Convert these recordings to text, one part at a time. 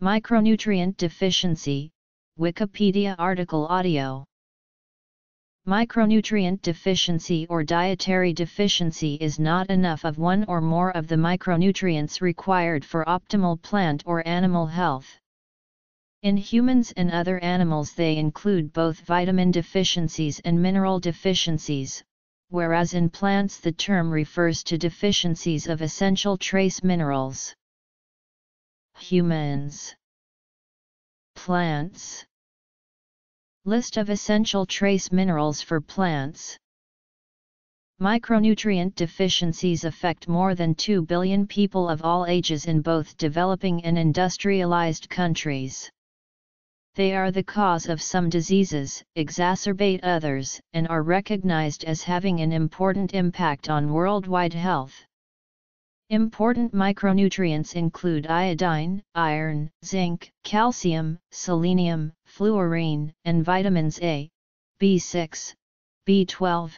Micronutrient deficiency, Wikipedia article audio. Micronutrient deficiency or dietary deficiency is not enough of one or more of the micronutrients required for optimal plant or animal health. In humans and other animals, they include both vitamin deficiencies and mineral deficiencies, whereas in plants the term refers to deficiencies of essential trace minerals. Humans, plants. List of essential trace minerals for plants. Micronutrient deficiencies affect more than 2 billion people of all ages in both developing and industrialized countries. They are the cause of some diseases, exacerbate others, and are recognized as having an important impact on worldwide health. Important micronutrients include iodine, iron, zinc, calcium, selenium, fluorine, and vitamins A, B6, B12,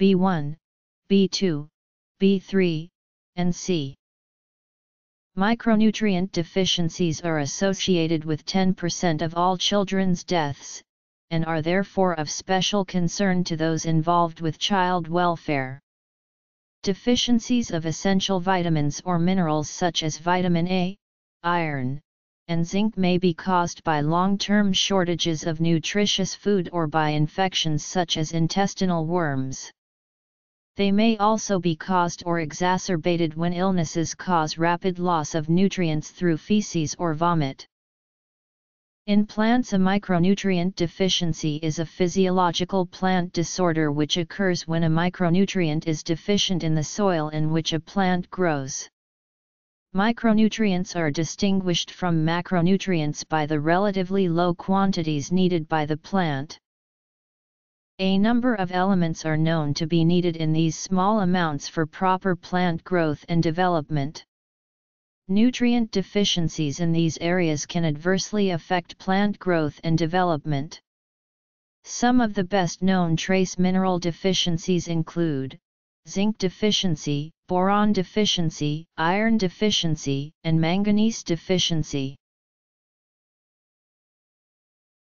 B1, B2, B3, and C. Micronutrient deficiencies are associated with 10% of all children's deaths, and are therefore of special concern to those involved with child welfare. Deficiencies of essential vitamins or minerals such as vitamin A, iron, and zinc may be caused by long-term shortages of nutritious food or by infections such as intestinal worms. They may also be caused or exacerbated when illnesses cause rapid loss of nutrients through feces or vomit. In plants, a micronutrient deficiency is a physiological plant disorder which occurs when a micronutrient is deficient in the soil in which a plant grows. Micronutrients are distinguished from macronutrients by the relatively low quantities needed by the plant. A number of elements are known to be needed in these small amounts for proper plant growth and development. Nutrient deficiencies in these areas can adversely affect plant growth and development. Some of the best-known trace mineral deficiencies include zinc deficiency, boron deficiency, iron deficiency, and manganese deficiency.